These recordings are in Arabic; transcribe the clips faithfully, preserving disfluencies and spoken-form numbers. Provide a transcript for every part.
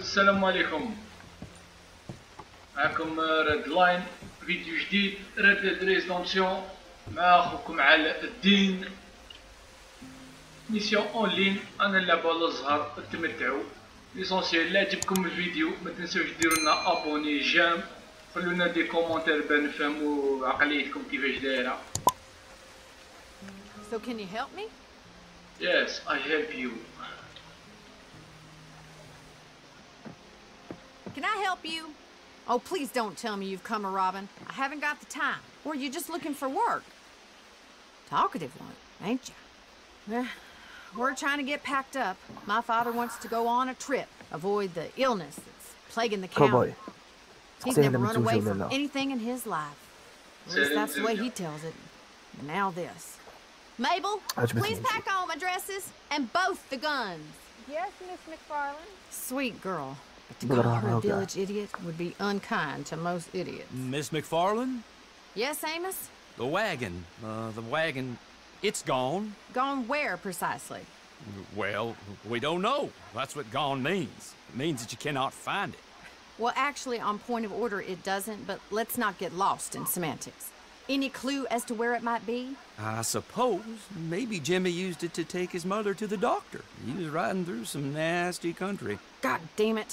السلام عليكم، معكم ريد لاين، فيديو جديد ريد ريزونسيون مع اخوكم علاء الدين. ميسيون اون لين، انا نلعبو على الزهر، تمتعو. ليسونسيال لا عجبكم الفيديو ما تنساوش ديرولنا ابوني جام، خلولنا دي كومونتير باه نفهمو عقليتكم كيفاش دايره. So can you help me? Yes, I help you. Can I help you? Oh, please don't tell me you've come a-robbing. I haven't got the time. Or you're just looking for work. Talkative one, ain't you? We're trying to get packed up. My father wants to go on a trip. Avoid the illness that's plaguing the county. He's never run away from anything in his life. At least that's the way he tells it. And now this. Mabel, please pack all my dresses and both the guns. Yes, Miss McFarland. Sweet girl. But to call her a village idiot would be unkind to most idiots. Miss McFarland? Yes, Amos? The wagon. Uh, the wagon. It's gone. Gone where, precisely? Well, we don't know. That's what gone means. It means that you cannot find it. Well, actually, on point of order, it doesn't, but let's not get lost in semantics. Any clue as to where it might be? I suppose. Maybe Jimmy used it to take his mother to the doctor. He was riding through some nasty country. God damn it.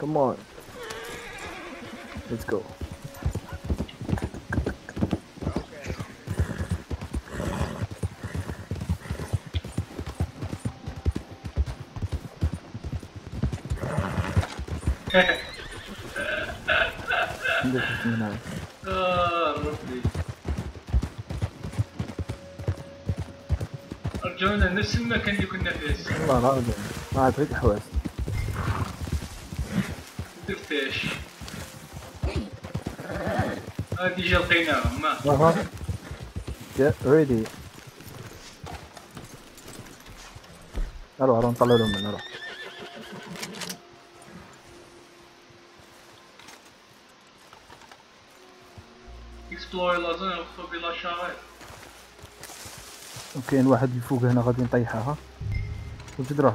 Come on. Let's go. Okay. Ah, lovely. أرجونا نفس المكان اللي كنا فيه. والله لا أرجو. ما عاد ريت حواس. تفتش هادي جا لقيناها ما جا ريدي الو الو نطلع لهم من نروح اكسبلور لا زون نخرجو بلا شارع. وكاين واحد الفوق هنا غادي نطيحها وجد روح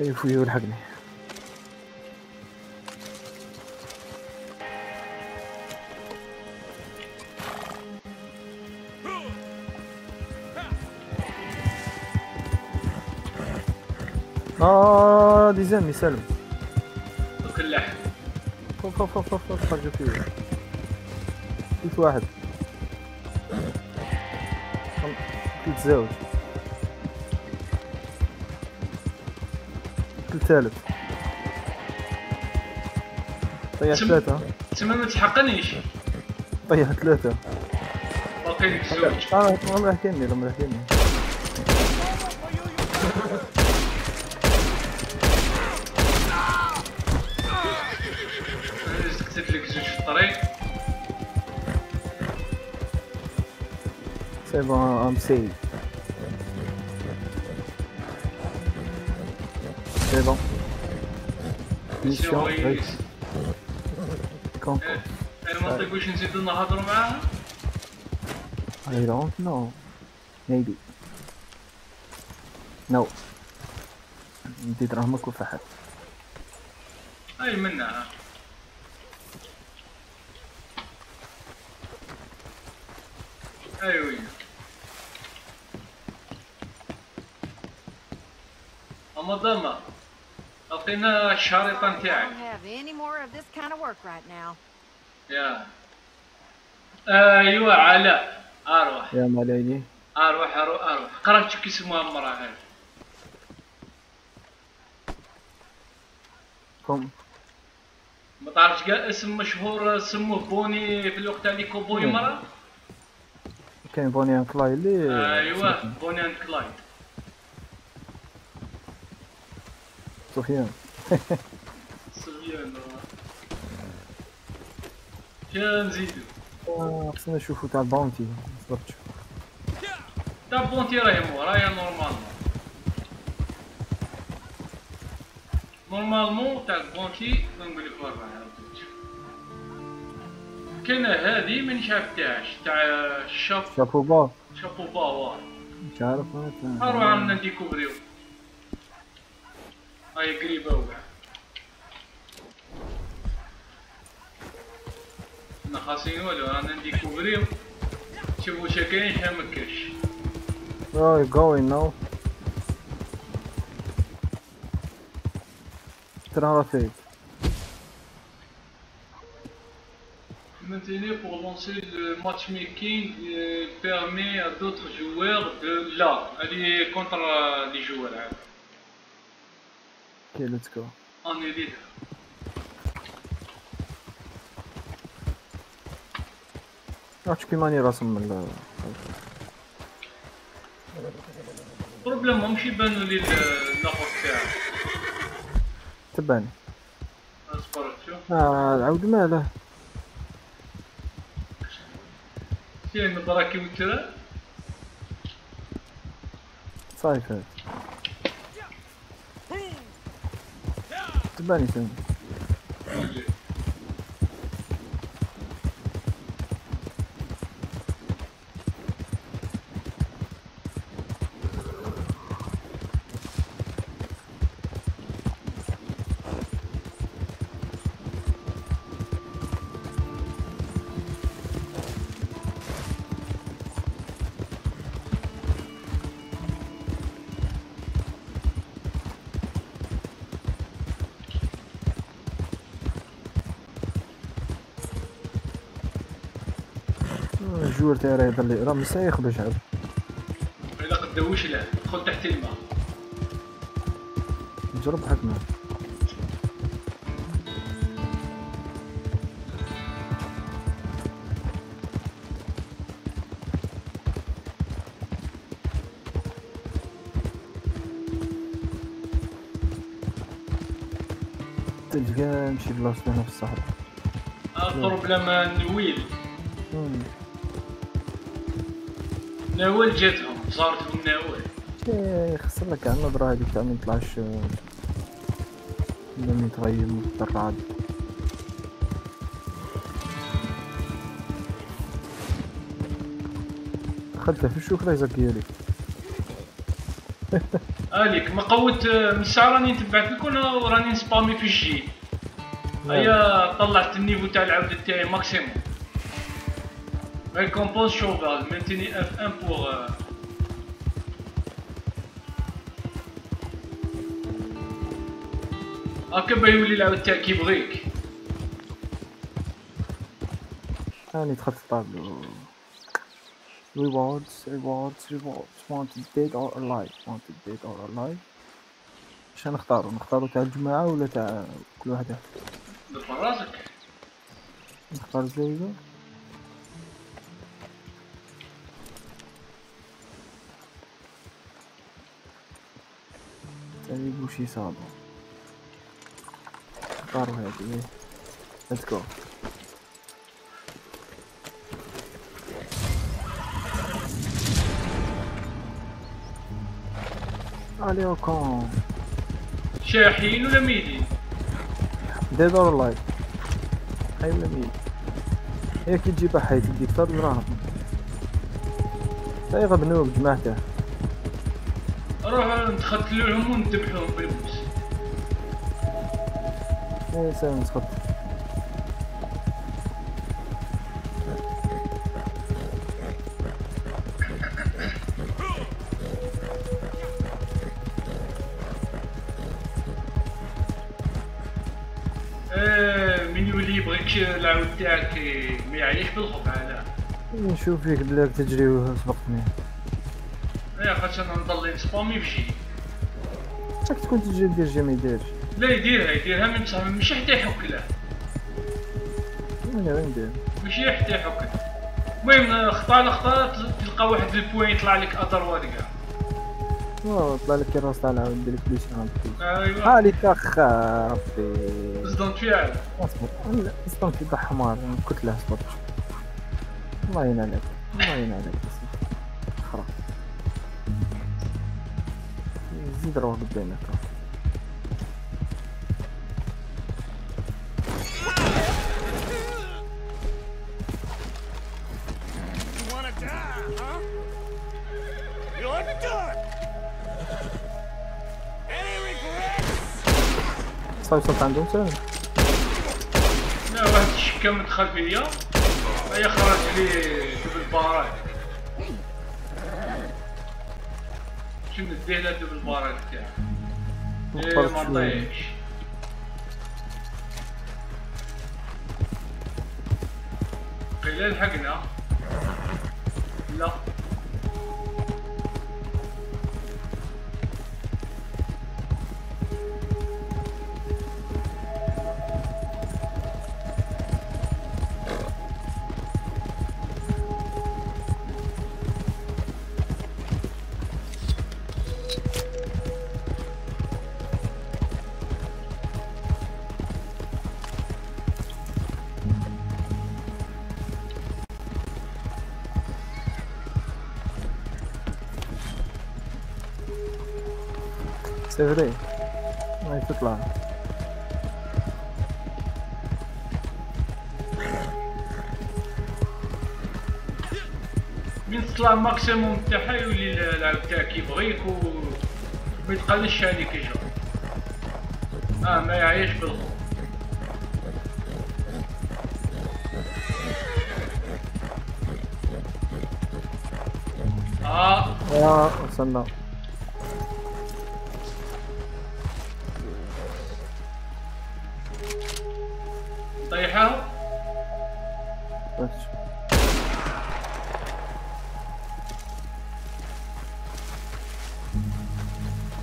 اي خويا ولحقني. اه دي زعما يسلم كلح. خوف خوف خوف خوف خرجوا فيه كيف واحد تتزوج الثالث طيح ثلاثة. تما ما تحقنيش طيح ثلاثة باقي لك زوج. اه والله حكيني والله حكيني كتبت لك زوج في الطريق. سي بون ام سي C'est bon. Mission réussie. Quand ? Elle m'a dit que je ne sais pas dans la drôme. I don't know. Maybe. No. بديت رحمك وفحت. هاي منها. ايوه منظمة أعطينا الشريطة نتاعك. يا ايوا علاء اروح يا ملايني اروح اروح اروح قرات كي اسمها المرأة هذه كم ما تعرفش كاع اسم مشهور سموه بوني في الوقت اللي كون بوني مرة كاين بوني اند كلايد اللي ايوا بوني اند كلايد سفيان سفيان شنو نزيدو خصنا نشوفو تاع البونتي صبرت تاع البونتي راهي مورايا نورمالمون نورمالمون تاع البونتي نقولك وراها كاينه هادي ما نشافتهاش تاع الشاب شابوبا شابوبا واه مش عارف انا اروح عندنا ديكوبريو هاي قريبة وكاع حنا خاصين والو رانا نديكوفريو نشوفو واش كاين شحال مكاينش. Where are you going now? ترافيك maintenant pour lancer le matchmaking permet à d'autres joueurs de là aller contre les joueurs عادي. Okay, let's go. On est leader. راح تشكي ماني راسم من بروبليمهم شي بانوا لي النقط تاعو تباني اصبر شوف اه عاود ماله شي نبراكي وترا صايف هاد تباني ثاني الجوار تاعي راه يهضر لي راه مسايخ باش عاد الا قداوش له دخل تحت الماء نجرب حك معاه الثلج كاع مشي بلاصتو هنا في الصحراء اضرب لما نويل ناول جاتهم صارتهم ناول ايه خسر لك النظرة هذيك تاع ما يطلعش لما يتغير الدرعة هذي دخلته في الشوك راه يزكيها لك اليك ما قوت من الساعة راني نتبعت لك وراني نسبامي في الجي هيا طلعت النيفو تاع العودة تاعي ماكسيموم Récompense Chauvage, maintenez F un pour... Euh... Ah que bah il voulait la hauteur qui brique. Ah il est très stable. Rewards, rewards, rewards. Wanted dead or alive. Wanted dead or alive. واش غنختارو؟ نختارو تاع الجماعة ولا تاع كل واحد؟ دبر راسك. نختار زيزو. تاني شي صعبة اختارو هادي ليتس جو اليو كون شاحين ولا ميدي ديد اور لايف حي ولا ميدي هي كي تجيبها حي تدي كتر الراهب صايغه بنوب جماعته نروحو نتختلوهم ونذبحوهم بالبوس. ايه سالم نتختل. بغيتش العود تاعك ما يعيش بالخوف علاه. نشوف فيك بلا تجري وسبقتني. ايه خاطش انا نضل نسبامي في جيلي. راك تكون تجري دير جا ما يديرش. لا يديرها يديرها من بصح ماشي حتى يحك له. انا وين ندير؟ ماشي حتى يحك. المهم خطا خطا تلقى واحد البوين يطلع لك اضرواد كاع. واو طلع لك الراس تاع العود دير لك بليش هانتي. ايوا. ها اللي تاخ ربي. اصدم فيها. اصبر اصدم في بحر حمار كتله اصبر. الله يعين عليك الله يعين عليك خلاص زيد روح قدامك صافي وصلت عندهم ثاني لا واحد الشكا مدخل فيا هيا خرج لي دبل باران شنو نديه لها دبل باران تاعها ايه ما نطيحش قيلا لحقنا لا سي فري هاي تطلع من تطلع الماكسيموم تاعها يولي العبد تاعك كيبغيك و ما يتقلش عليك يجرى اه ما يعيش بالخوف اه اه وصلنا طيحها بس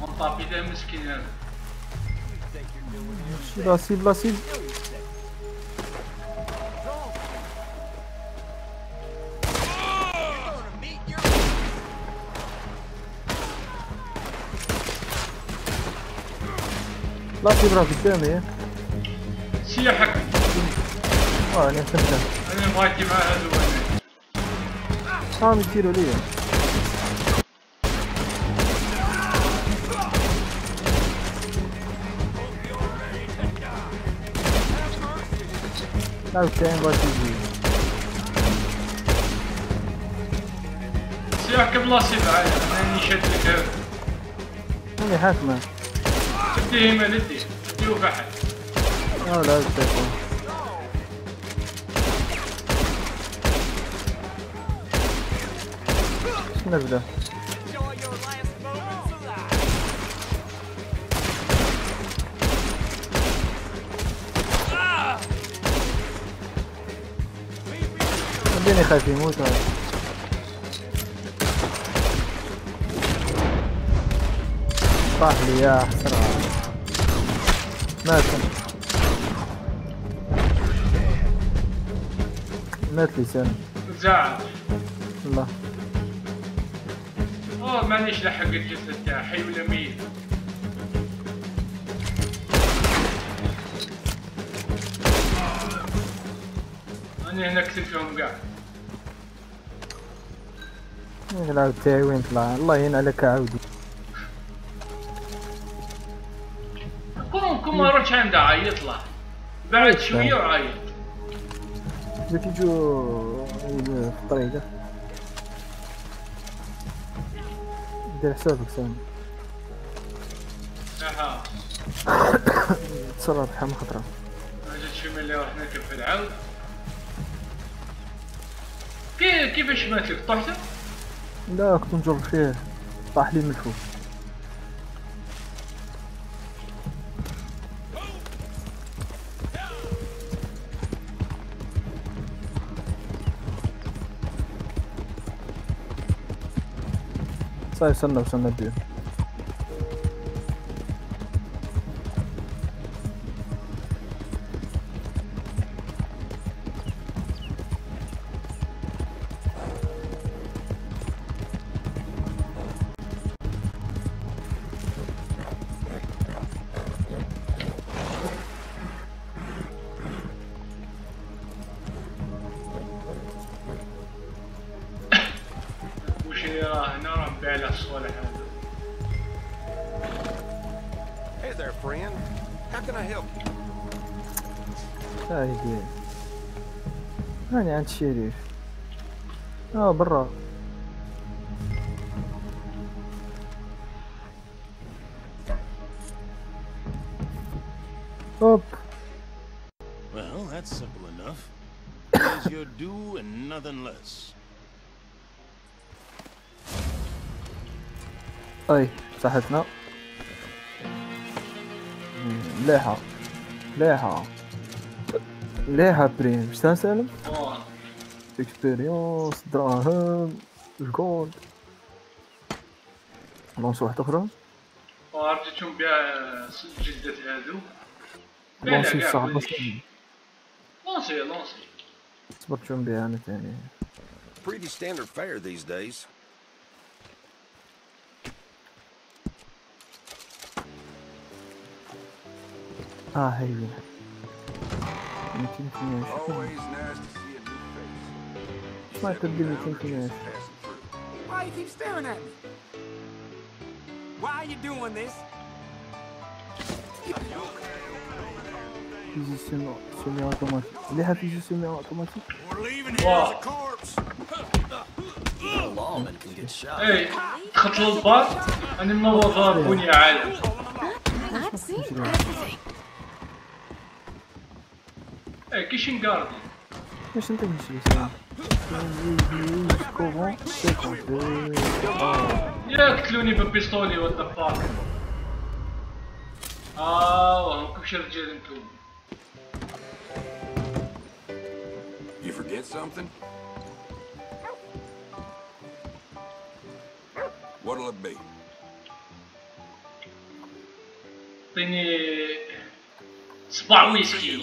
مطابي ده مسكين هذا بلاسي بلاسي بلاسي برا قدامي سياحك اه انا فهمتها انا بغيت مع هذو هذا صام يديروا ليا لا كاين بغيت يجي سياحك بلاصتي معايا انا نشدك هذا انا حاكمه اديه ما نديه اديه واحد اه لا تفهم نبدا خليني خايف يموت هذا طاح لي يا حسرة مات مات لي سامي زعل الله اه مانيش لحق الجسد تاعها حي ولا ميت انا هنا كتبت فيهم كاع العود تاعي وين طلع الله يعين عليك عاودي كون كون ما روحش عندها عيط له بعد شويه وعيط بدا كيجو في الطريق دير حسابك سامي اها تصرف بحال خطره ما جاتش ملي راح نركب في العود كي كيفاش ماتلك طحت لا كنت نجر فيه طاح لي من الفوق طيب استنى استنى الدير. Hey there, friend. How can I help you? هايدي. هاني عند شريف. آه برا. Up. Well, that's simple enough. There's your due and nothing less. اي صحتنا مليحه مليحه مليحه بريم باش تنسالم اكسبيريونس دراهم الجولد لونس واحده اخرى ورجيتهم بها جدات هادو لونسي صعبه لونسي لونسي صبرتهم بها انا ثاني pretty standard fare these days. Ah, hey, you. Always nice to see a new face. Might have been thinking that. Why you keep staring at me? Why are you doing this? This is not semi-automatic. They have to use semi-automatic. We're leaving here as a corpse. The lawman can get shot. Hey, خطل البار. أنا ما وضع بني عالم. I've seen everything. Hey, kitchen garden. What's in the kitchen? Yeah, قتلوني بالبيستولي what the fuck. آه وهم كبش رجال انتم. You forget something? What'll it be? اعطيني صباع ويسكي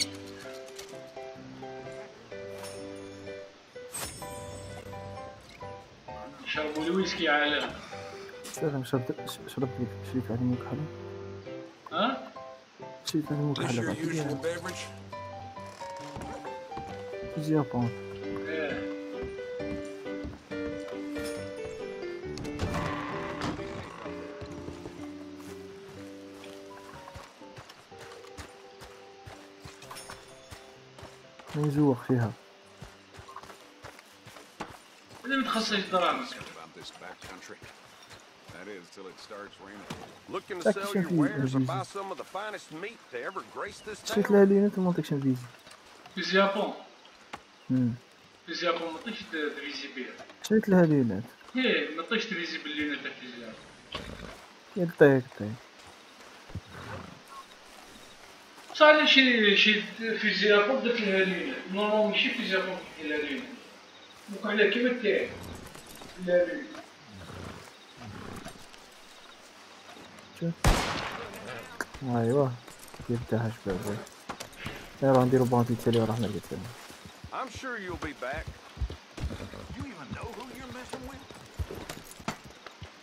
شربوا الويسكي على سلام شربت شربت شريت على الموك حلو ها؟ شريت على الموك حلو تجي يابون نزوق فيها. إذا متخصص دراما. تكشن فيزا. شفت لها لينات وما تكشن فيزا. في اليابان. أمم. في اليابان ما طيش تفيزي بها. شفت لها لينات. إيه ما طيش تفيزي باللينات في اليابان. يطيق يطيق. صار شي شي في الجيران درت لها ليله نورمال ماشي في الجيران درت لها ليله دوك على كيما تاعي لا ليله شوف ايوا جبتها شباب انا راه نديرو بونتي تاعي راه حنا قلت لهم I'm sure you'll be back. You even know who you're messing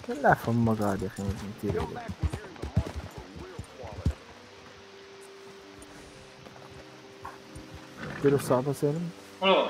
with. لا فما غادي اخي نديرو كيلو صعبة سالم؟ اه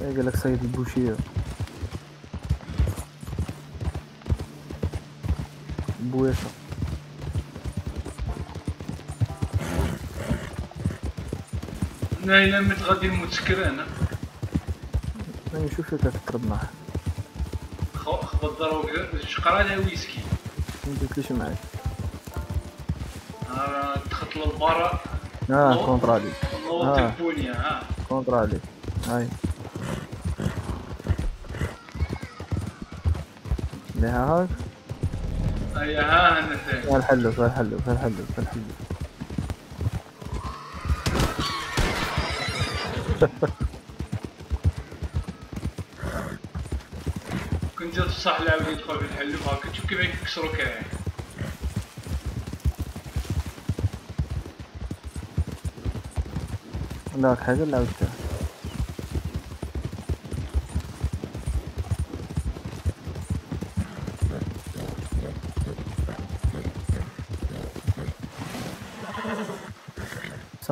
ايه قالك صيد البوشير بويشة لا الا مت غادي نموت سكران. انا نشوف كتقرب معاه خبط ضرب شقرا على ويسكي ما درتليش معاك. راه دخلت للبرا اه كونترالي نوطي البونيه ها كونترالي هاي ليها هاك اي ها انا ثاني فيها الحلو فيها الحلو فيها الحلو فيها الحلو كنت جات بصح العاود يدخل في الحلو هاك تشوف كيفاش يكسرو كاع لا حاجه العاود تاع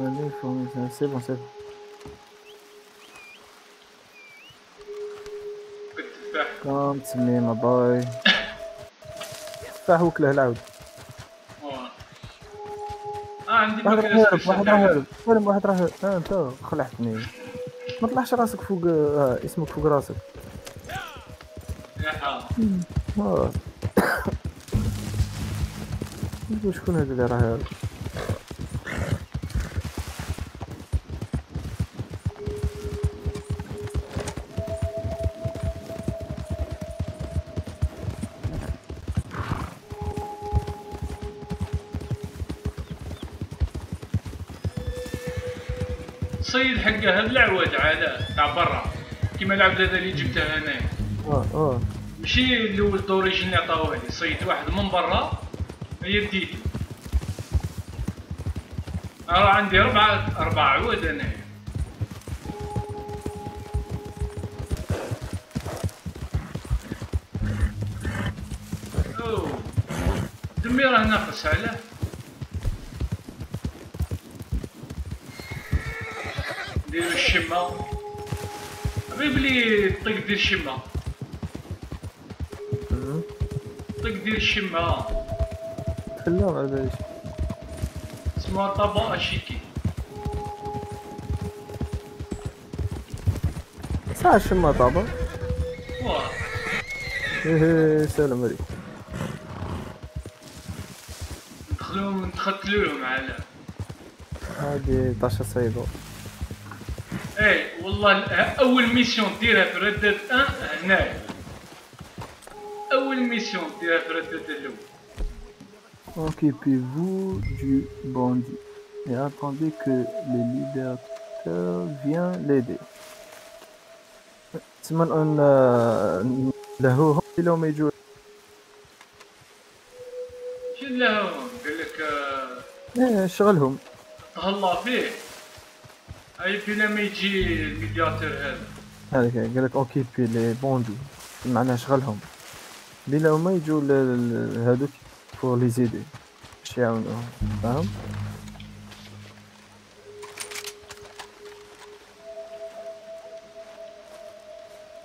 سي بون سي بون بالتفاح كان تسمي ما باي تفاح وكله العود اه عندي واحد راه هارب واحد راه اه انت خلعتني ما طلعش راسك فوق آه اسمك فوق راسك يا حرام اه شكون هذا اللي راه هارب الصيد حق هاد العواد عاد تاع برا كيما العبد هذا اللي جبته هنايا اه اه ماشي الاول الدوريجين اللي عطاوه لي صيد واحد من برا هي ديتي راه عندي اربعه اربعه عواد انايا او دمي راه ناقص علاه ديرو الشمه غير بلي طق دير الشمه طق دير الشمه خلوه على باليش اسمها طابا اشيكي صح الشمه طابا واه سلام عليكم ندخلوهم نتختلوهم على هادي طاشه صيدو اي والله اول ميسيون ديرها في ريد ديد واحد هنايا اول ميسيون ديرها في ريد ديد الاول Occupez-vous du bandit et attendez que le libérateur vienne l'aider. تسمى ان لهوهم لهم يجوا شنو لهوهم قال لك ايه شغلهم تهلا فيه اي بلا ما يجي الميدياتور هذا هذاك قال لك اوكيبي لي بوندي معناها شغلهم بلا ما يجوا هذوك فور لي زيدي باش يعاونوهم فاهم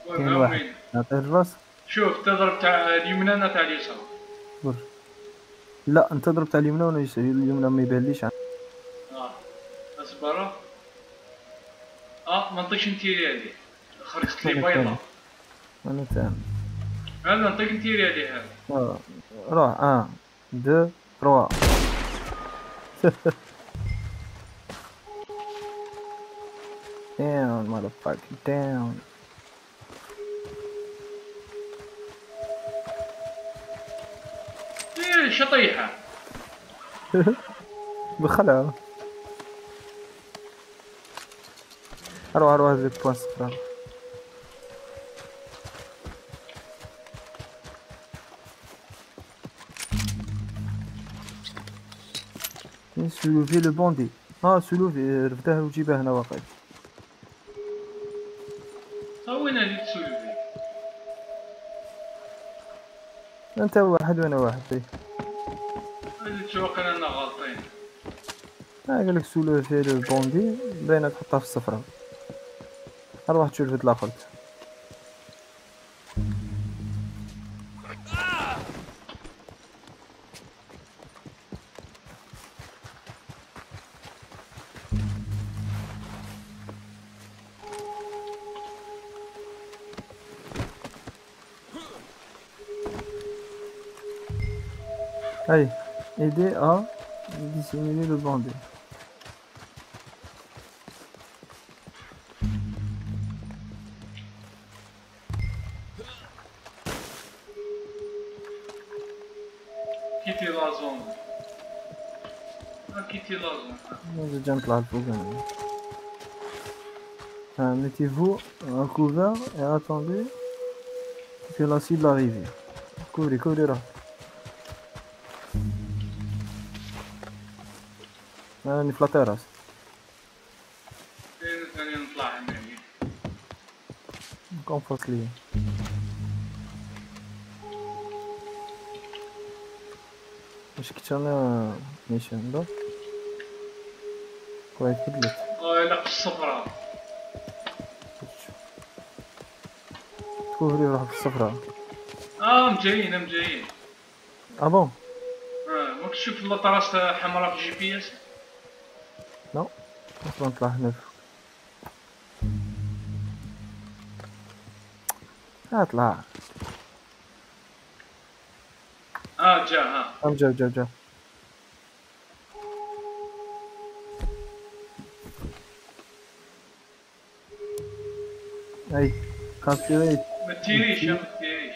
كاين واحد نعطيه الراس شوف تضرب تاع اليمنى ولا تاع اليسار لا انت ضرب تاع اليمنى ولا اليمنى ما يبانليش اه اصبر اه ما نطيقش نتيري عليه خرجت لي بيضه انا تاع هذا نطيق نتيري عليه هذا اه راه واحد اثنين ثلاثة داون ماذر فاك داون ايه شطيحه بخلعه اروح اروح هذي بوان صفران نسولوفي لو بوندي. ها سولوفي رفدها وجيبها هنا واقيلا. ها وين هادي تسولوفي؟ انت واحد وانا واحد. اي هادي تواقيلا انا غالطين. ها قالك سولوفي لو بوندي باينة تحطها في الصفراء. ها واحد تسولفت لاخر. Allez, aidez à dissimuler le bandit. Quittez la zone. Ah, quittez la zone. Je jump là, le pauvre. Mettez-vous un couvert et attendez que la cible arrive. Couvrez, couvrez là. انا نفلطي راسي ثاني نطلع من هنا كونفورت ليا واش كنت انا نيشان دو كويس كدلت اه لا الصفراء تكوفري روحك في الصفراء اه مجايين مجايين اه بون اه ما كنتش شفت الأطراس حمراء في الجي بي اس لا اصلا نطلع هنا ها طلع اه جا ها ام جا جا جا اي كابتيريت ما تيريش ما تيريش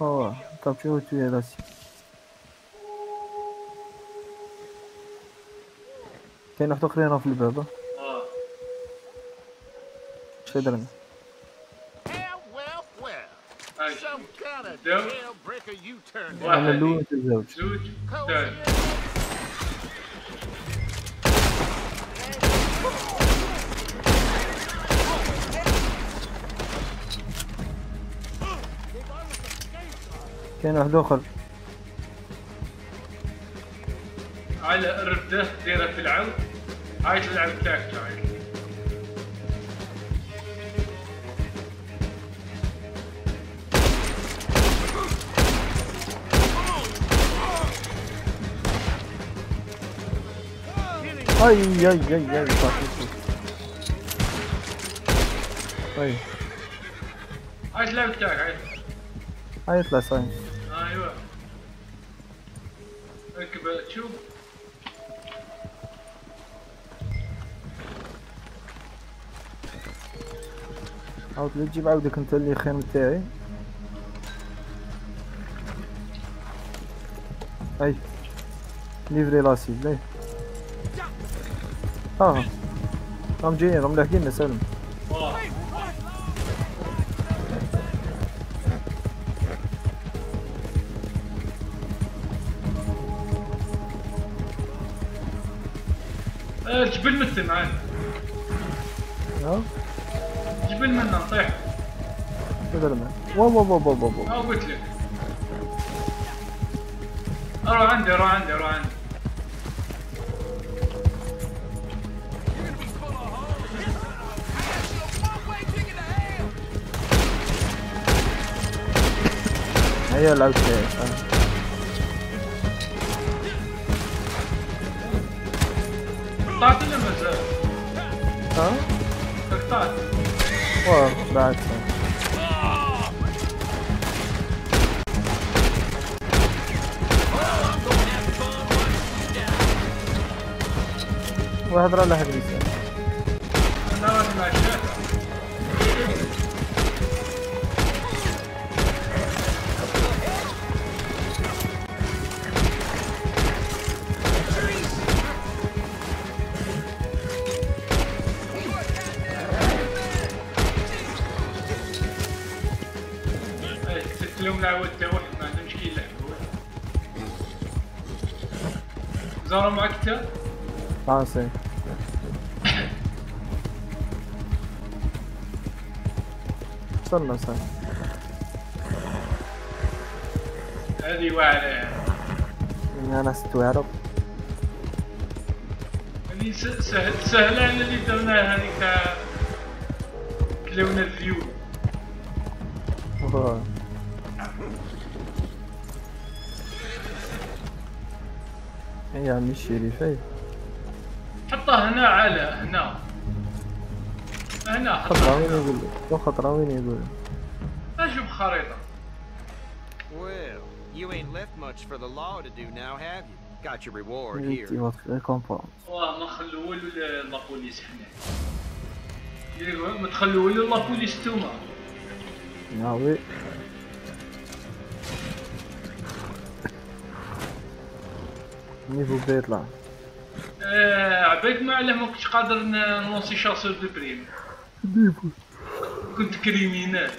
اه كابتيريت توي راسي كاين واحد اخرين راه في الباب اه اش درنا انا الاول تزوج كاين واحد اخر على الرده دايره في العود هاي تلعب تاك تاعي اي اي اي اي اي هاي تلعب تاك هاي هاي يطلع صايم ايوه ركب شوف عاود لا تجيب عاودك انت اللي خيم تاعي اي ليفري لاسيب ليه اه راهم جايين راهم لاحقيننا سالم اه الجبل مثل معانا اه جبل منا نطيح جبل منا واو واو واو واو واو قلت لك راه عندي راه عندي راه عندي هيا لعبت قطعت ولا مازال؟ ها؟ قطعت واه بعد واحد راه لحد الانسان انا راه مع الشاشه اليوم لعبوا حتى واحد ما عندهمش كيلعبوا زارو معاك حتى Honestly. استنى استنى. هذه واعرة. أنا استوعب. هذه سهل سهلة اللي درناها هذيك لون الفيو. أوه. يا عمي الشريفي حطه هنا على هنا هنا حطه وين يقول لك خطره وين يقول لك اشوف خريطه well you ain't left much for the law to do now have you got your reward here واه ما خلوا ولا لابوليس حنا ما تخلوا ولا لابوليس نتوما ناوي نيفو بيت لا ااا عبيت ما علاه ما كنتش قادر نونسي شاسور دو بريم ديفو كنت كريمينال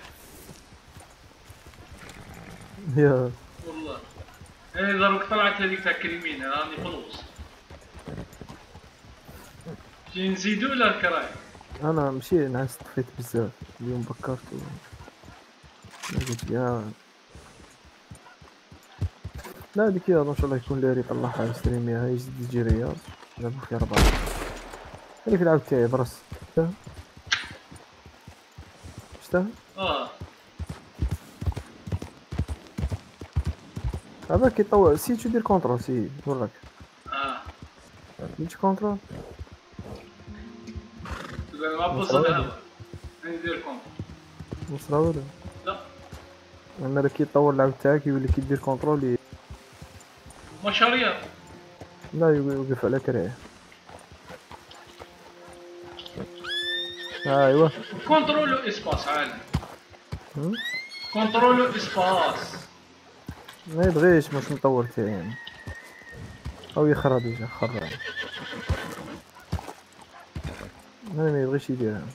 يا والله انا ضربك طلعت هذيك تاع كريمينال راني فلوس جي نزيدو ولا الكراي انا ماشي نعس طفيت بزاف اليوم بكرت قلت يا لا هذيك يا ان شاء الله يكون لي ريق الله يستريميها يزيد يجي رياض جابو في ربعة هذيك العاود تاعي برص شفتها شفتها اه هذا كيطوع سي تو دير كونترول سي نورك اه مش كونترول ما بوصل هذا ندير كونترول وصل ولا لا انا كيطور العاود تاعك يولي كيدير كونترول مشاريع لا يوقف على كراهه ايوا كنترولو اسباس عالي كنترولو اسباس ما يبغيش باش نطور تاعي يعني. او يخرب ديجا خرب انا ما يبغيش يديرها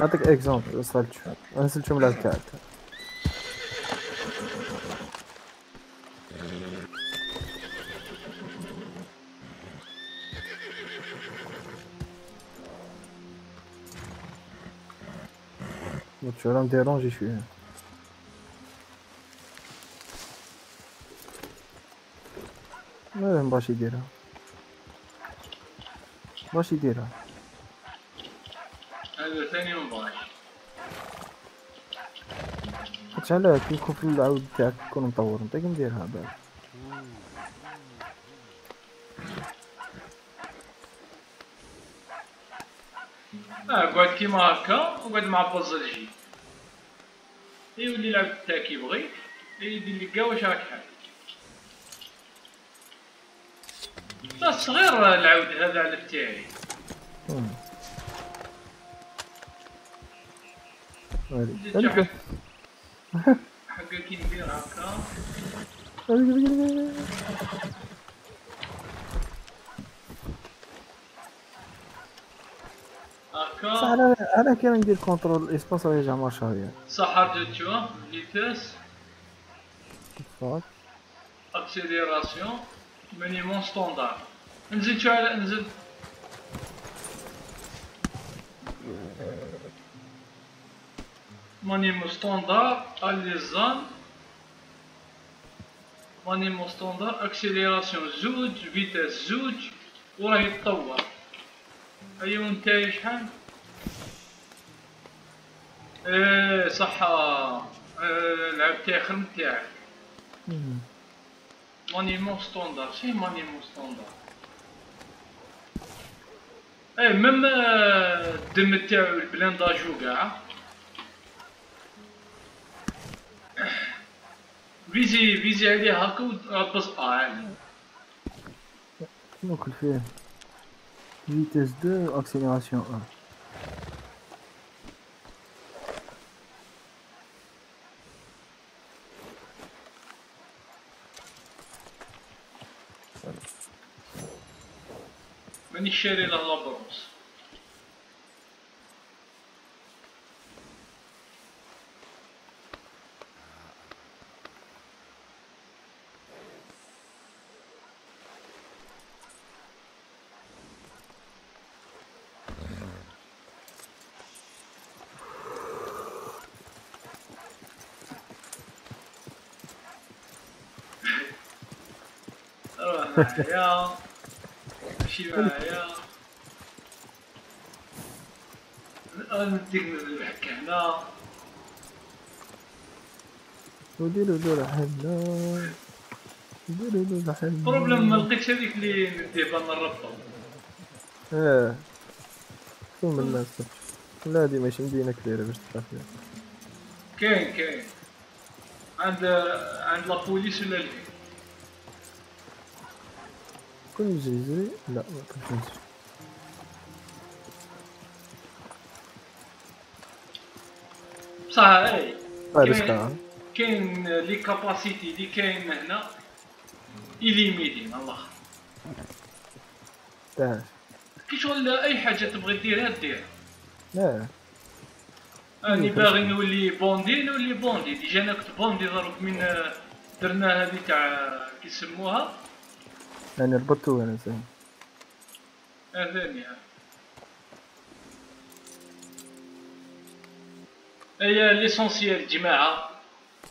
نعطيك اكزومبل وصلت انا سلت شو ملعب تاعك Je vais l'emmener à l'ange et je suis... Ouais, moi j'ai dit là. Moi j'ai dit là. هذا ثاني مباراة. تشعل كي نكون في العود تاعك نكون مطور نتا كي نديرها بعد. اه قعد كيما هكا وقعد مع بوزلجي. يولي يلعب حتى كيبغي يدير لك كاع واش راك حاب لا صغير العود هذا على تاعي هذه حقا كي ندير هكا صح انا انا كي ندير كونترول اسباس راه يرجع مارشاريا صح هاردو تشوا فيتاس فوت اكسيليراسيون مينيمون ستاندار نزيد شويه على نزيد مينيمون ستاندار اليزان مينيمون ستاندار اكسيليراسيون زوج فيتاس زوج وراه يتطور ايوا نتايا شحال ايه صح العاب تاعي خير من تاعك مونيمون ستاندار شي مونيمون ستاندار ايه ميم الدم تاعو البلانداج وكاع فيزي فيزي عليه هاكا و تبسطها عالي ناكل فيه vitesse deux accélération un ماني شاري له لابرونس معايا ماشي معايا الان ندير الحكة هنا وديرو دور حنا ديرو دور حنا بروبليم ما لقيتش هذيك اللي نديها نربطو اه شو من الناس لا هادي ماشي مدينة كبيرة باش تبقى فيها كاين كاين عند عند لابوليس ولا لا كون نجري نجري لا ما كنتش نجري بصح اي كاين كاين لي كاباسيتي لي كاين هنا إليميتين على الآخر تاه كي شغل أي حاجة تبغي ديرها ديرها اه أنا باغي نولي بوندي نولي بوندي ديجا أنا كنت بوندي دروك من درنا هذي تاع كيسموها أنا ربطتو أنا زين اه ثاني هي ليسونسيال جماعة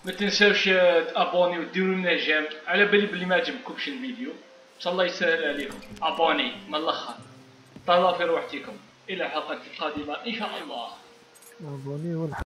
ما تنساوش تابوني وديروا لنا جيم على بالي بلي ما عجبكمش الفيديو ان شاء الله يسهل عليكم ابوني من الاخر طالع في روحتكم الى الحلقة القادمة ان شاء الله ابوني والحق